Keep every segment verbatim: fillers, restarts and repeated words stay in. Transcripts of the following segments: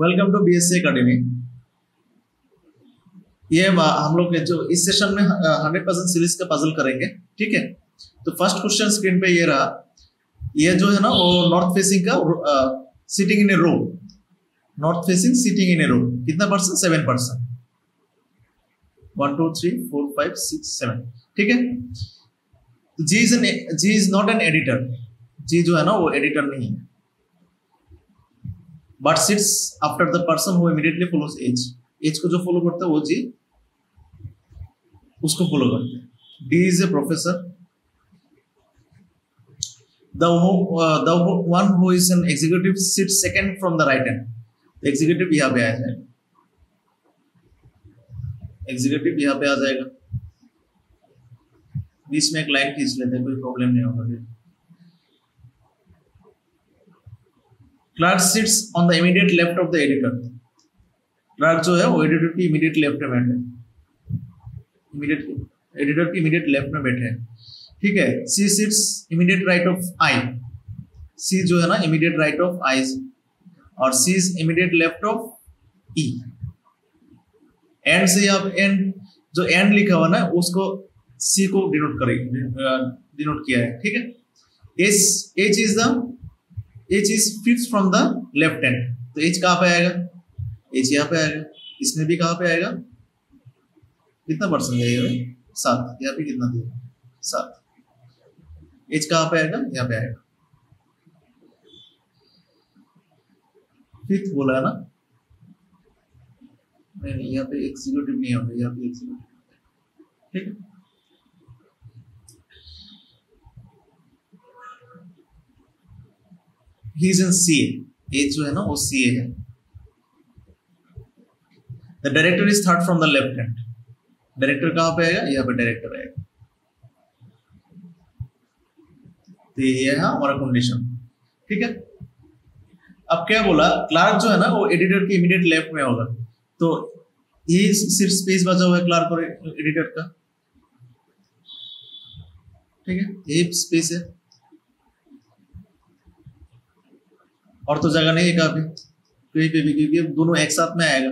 Welcome to BSc academy. ये हम लोग जो इस सेशन में हंड्रेड परसेंट सीरीज का पजल करेंगे, ठीक है। तो फर्स्ट क्वेश्चन स्क्रीन पे ये रहा, ये जो है ना वो नॉर्थ फेसिंग का sitting in a row, north facing sitting in a row कितना percent? Seven percent. One two three four five six seven, ठीक है। G is an G is not an editor, G जो है ना वो editor नहीं है, but sits after the person who immediately follows H, H को जो फॉलो करता है वो जी उसको फॉलो करते हैं। D is a professor, the the one who is an executive sit second from the right hand. Executive यहाँ पे आ जाएगा, एग्जीक्यूटिव यहाँ पे आ जाएगा। बीच में एक लाइन खींच लेते हैं, कोई प्रॉब्लम नहीं होगा। Clerk sits on the immediate left of the editor. Clerk जो है वो editor की immediate left में बैठे, immediate editor की immediate left में बैठे, ठीक है। She sits immediate right of I. She जो है ना immediate right of I, और she is immediate left of E. And से आप and जो and लिखा हुआ ना उसको C को denote करेंगे, denote किया है, ठीक है। H H is the H is fits from the left hand. तो H कहाँ पे आएगा? H यहाँ पे आएगा, इसमें भी कहाँ पे आएगा? कितना परसेंट है ये? सात। यहाँ पे कितना दिया? सात। H कहाँ पे आएगा? यहाँ पे आएगा। फिफ्थ बोला है ना? नहीं, यहाँ पे एग्जीक्यूटिव नहीं होगा, यहाँ पे एग्जीक्यूटिव, ठीक है। He is in C A. H जो है ना वो C A है। The director is third from the left hand. Director कहाँ पे आएगा? यहाँ पे director आएगा। तो ये है हमारा कंडीशन, ठीक है। अब क्या बोला? क्लार्क जो है ना वो एडिटर के इमीडिएट लेफ्ट में होगा, तो ये सिर्फ स्पेस बचा हुआ है क्लार्क और एडिटर का, ठीक है। ये स्पेस है और तो जगह नहीं है कहाँ पे, कहीं पे भी, क्योंकि दोनों एक साथ में आएगा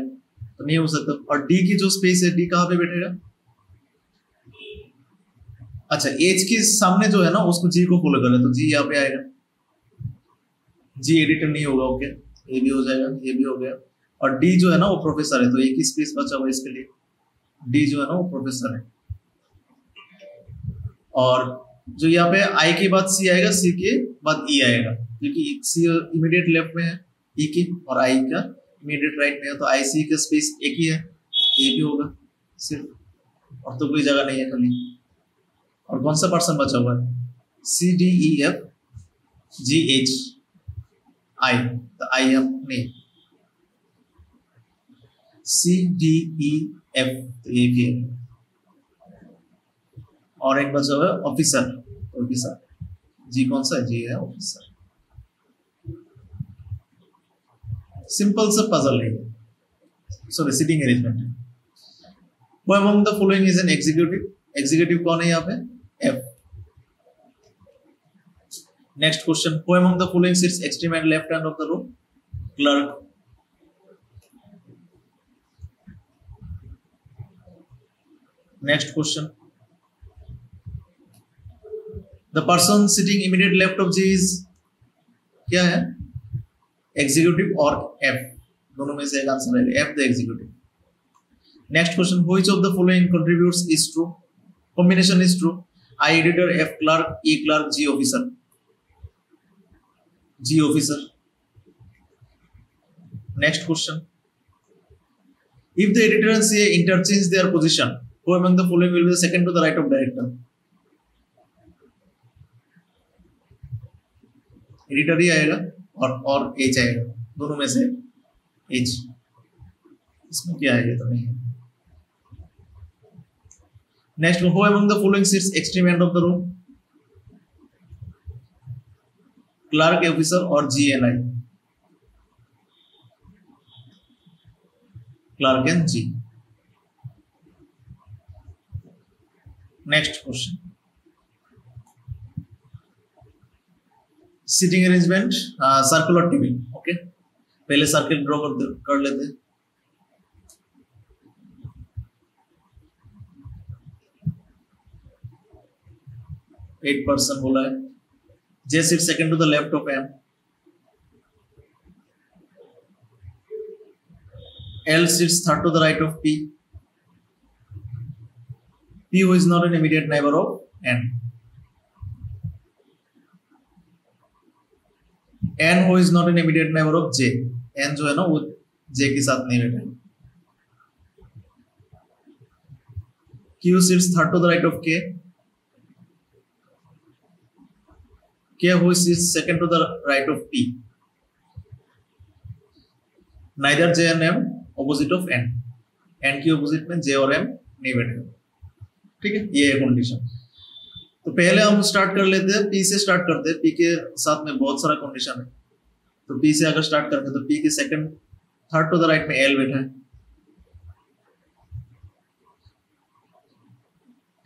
तो नहीं हो सकता। और डी की जो स्पेस है, डी कहाँ पे बैठेगा? अच्छा, एच के सामने जो है ना उसको जी को फॉलो करना, तो जी यहाँ पे आएगा। जी एडिटर नहीं होगा, ओके। ये भी हो जाएगा, ये भी हो गया। और डी जो है ना वो प्रोफेसर है, तो एक ही स्पेस बचा हुआ इसके लिए। डी जो है ना वो प्रोफेसर है। और जो यहाँ पे आई के बाद सी आएगा, सी के बाद ई आएगा, क्योंकि सी इमीडिएट लेफ्ट में है ई की, और आई का इमीडिएट राइट में है, तो आई सी का स्पेस एक ही है। ये भी होगा सिर्फ, और तो कोई जगह नहीं है खाली। और कौन सा पर्सन बचा हुआ है? C D E F G H I, तो आई एफ नहीं, सी डी ई एफ, तो ये भी है। और एक बचा हुआ है ऑफिसर, ऑफिसर जी कौन सा? जी है ऑफिसर। सिंपल सा पजल है, सॉरी सिटिंग अरेंजमेंट है। वो among the following is an executive, executive कौन है यहाँ पे? एफ। नेक्स्ट क्वेश्चन, वो among the following sits extreme end left hand of the row? Clerk. Next question, the person sitting immediate left of G is क्या है? Executive और F, दोनों में से एक आंसर है F, the executive. Next question, which of the following contributes is true? Combination is true. I editor, F clerk, E clerk, G officer. G officer. Next question, if the editor and C interchange their position, who among the following will be the second to the right of director? Editor ही आएगा और और H आएगा, दोनों में से H. इसमें क्या है? ये तो नहीं है। Next, who among the following sits extreme end of the row? Clerk, officer और G and I. Clerk and G. Next question, sitting arrangement circular table, okay. पहले सर्किल ड्रॉ कर, कर लेते हैं। एट परसेंट बोला है, J sit second to the left of M, L sits third to the right of P. P who is not an immediate neighbor of N. N who is not an immediate neighbor of J. N जो है ना वो J के साथ नहीं रहता है। Q sits third to the right of K. K who sits second to the right of P. Neither J and M opposite of N, N की opposite में J और M नहीं बैठे, ठीक है, ये है कंडीशन। तो पहले हम स्टार्ट कर लेते हैं, P से स्टार्ट करते हैं, P के साथ में बहुत सारा कंडीशन है, तो P से अगर स्टार्ट करते हैं तो P के second third to the right में L बैठा है,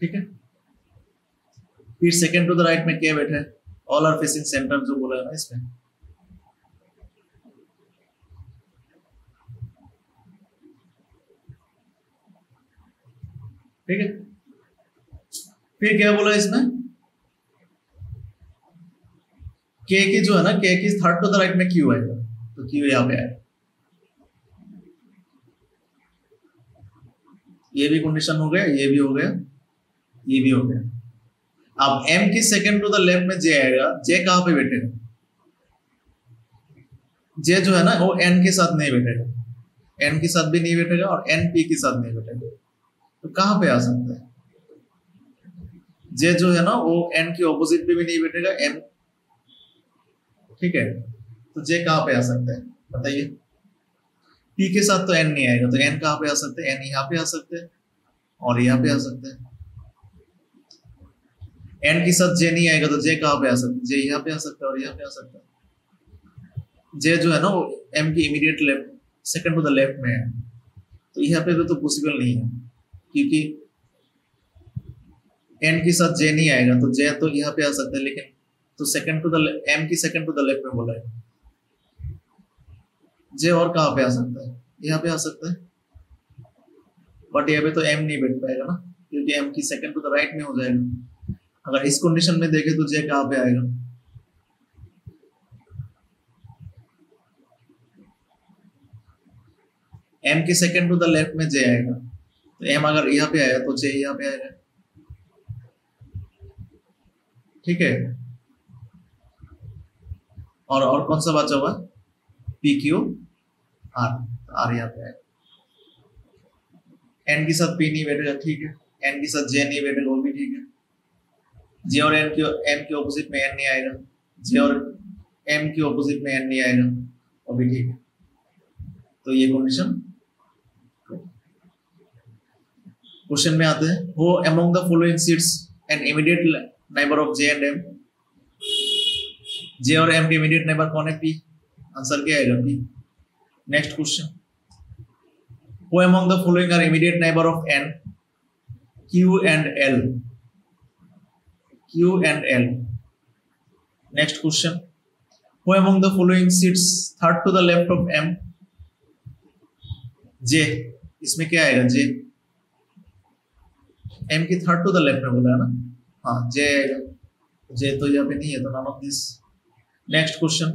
ठीक है, फिर सेकंड टू द राइट में K बैठा है, ऑल आर फेसिंग सेंटर जो बोला है ना इसमें। ठीक है, फिर क्या बोला इसमें, K की जो है ना, K की थर्ड टू द राइट में Q आएगा, तो Q यहाँ पे आएगा। ये भी कंडीशन हो गया, ये भी हो गया, ये भी हो गया। अब M की सेकंड टू द लेफ्ट में J आएगा, J कहाँ पे बैठेगा, J जो है ना वो N के साथ नहीं बैठेगा, N के साथ भी नहीं बैठेगा और N P के साथ नहीं बैठेगा, तो कहां पे आ सकता है, जे जो है ना वो एन के ऑपोजिट पे भी नहीं बैठेगा, एम, ठीक है, तो जे कहां पे आ सकता है बताइए, पी के साथ तो एन नहीं आएगा, तो एन कहां पे आ सकते हैं, एन यहाँ पे आ सकते हैं और यहाँ पे आ सकते हैं, एन के साथ जे नहीं आएगा तो जे कहां पे आ सकते, जे यहाँ पे आ सकता है और यहाँ पे आ सकता है, जे जो है ना वो एम की immediate left second to the left में है, तो यहाँ पे तो पॉसिबल नहीं है क्योंकि n के साथ j नहीं आएगा, तो j तो यहाँ पे आ सकता है, लेकिन तो सेकंड टू द m की सेकंड टू द लेफ्ट में बोला है, j और कहाँ पे आ सकता है, यहाँ पे आ सकता है, बट यहाँ पे तो m नहीं बैठ पाएगा ना, क्योंकि m की सेकंड टू द राइट में हो जाएगा। अगर इस कंडीशन में देखें तो j कहाँ पे आएगा, m की सेकंड टू द लेफ्ट में j आएगा, तो एम अगर यहाँ पे आया तो जे यहाँ पे आएगा, ठीक है, और और कौन सा बचा हुआ, पी क्यू आर, आर यहाँ पे आएगा, एन के साथ पी नहीं बैठेगा, ठीक है, एन के साथ जे नहीं बैठेगा, वो भी ठीक है, जे और एन के एम के ऑपोजिट में एन नहीं आएगा, जे और एम के ऑपोजिट में एन नहीं आएगा, वो भी ठीक है। तो ये कंडीशन। क्वेश्चन में आते हैं, वो among the following seats an immediate neighbor of J and M, J और M के immediate neighbor कौन है, P, आंसर क्या आएगा, P। नेक्स्ट क्वेश्चन, वो among the following are immediate neighbor of N, Q and L, Q and L। Next question, वो among the following seats third to the left of M, J, इसमें क्या आएगा, J, M की third to the left में बोला है ना, हाँ, J आएगा, J तो यहाँ पे नहीं है, तो none of this. Next question,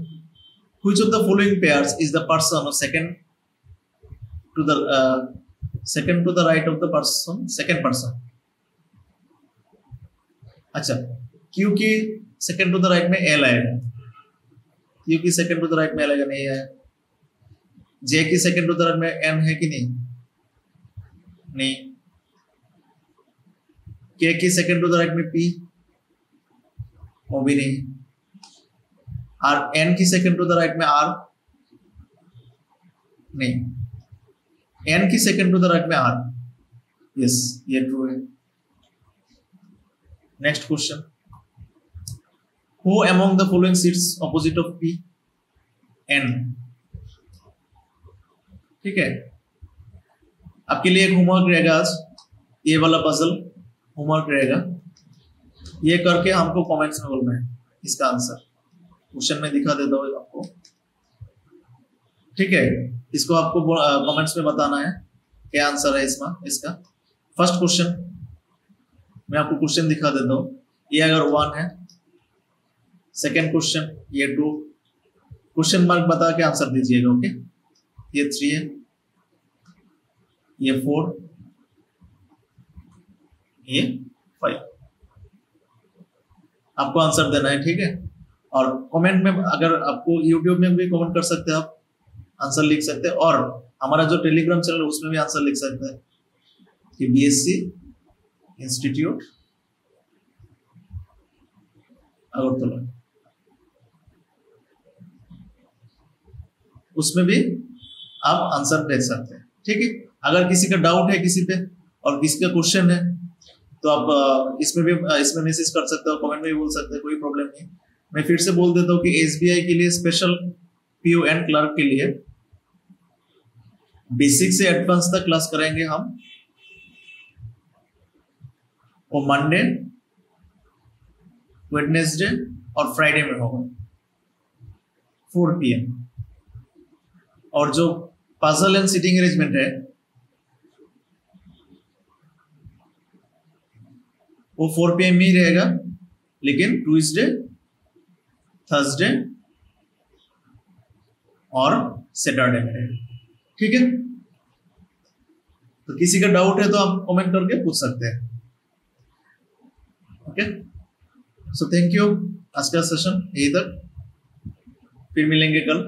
which of the following pairs is the person second to the second to the right of the person, second person. अच्छा, Q की सेकंड टू द राइट में L आएगा, Q की second to the right में L आएगा, नहीं आया, J की सेकंड टू द राइट में M है कि नहीं, नहीं, K की सेकंड टू द राइट में P, वो भी नहीं, और N की सेकंड टू द राइट में R, नहीं, N की सेकंड टू द राइट में R, यस, ये ट्रू है। Next question, who among the following seats opposite of P, N, ठीक है, आपके लिए एक होमवर्क रहेगा आज, ये वाला पजल होमवर्क रहेगा, ये करके हमको कमेंट्स में बोलना है इसका आंसर। क्वेश्चन में दिखा देता हूँ आपको, ठीक है, इसको आपको कमेंट्स में बताना है क्या आंसर है इसमें इसका। फर्स्ट क्वेश्चन मैं आपको क्वेश्चन दिखा देता हूँ, ये अगर वन है, सेकेंड क्वेश्चन ये टू, क्वेश्चन मार्क बता के आंसर दीजिएगा। ओके, ये थ्री है, ये फोर, ये फाइव, आपको आंसर देना है। ठीक है, और कमेंट में अगर आपको यूट्यूब में भी कमेंट कर सकते हैं, आप आंसर लिख सकते हैं, और हमारा जो टेलीग्राम चैनल है उसमें भी आंसर लिख सकते हैं कि बीएससी इंस्टीट्यूट अगरतला, उसमें भी आप आंसर भेज सकते हैं। ठीक है, अगर किसी का डाउट है किसी पे और किसी का क्वेश्चन है तो आप इसमें भी इसमें मैसेज कर सकते हो, कमेंट में भी बोल सकते हो, कोई प्रॉब्लम नहीं। मैं फिर से बोल देता हूँ कि एसबीआई के लिए स्पेशल पीओ एंड क्लर्क के लिए बेसिक से एडवांस तक क्लास करेंगे हम, वो मंडे, वेडनेसडे और फ्राइडे में होगा फोर पी एम। और जो पजल एंड सिटिंग अरेंजमेंट है वो फोर पी एम ही रहेगा, लेकिन ट्यूसडे, थर्सडे और सैटरडे में रहेगा। ठीक है, तो किसी का डाउट है तो आप कमेंट करके पूछ सकते हैं। ओके, सो थैंक यू, आज का सेशन यहीं तक, फिर मिलेंगे कल।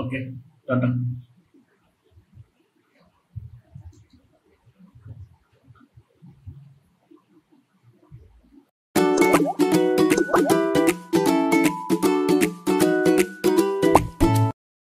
ओके, टाटा।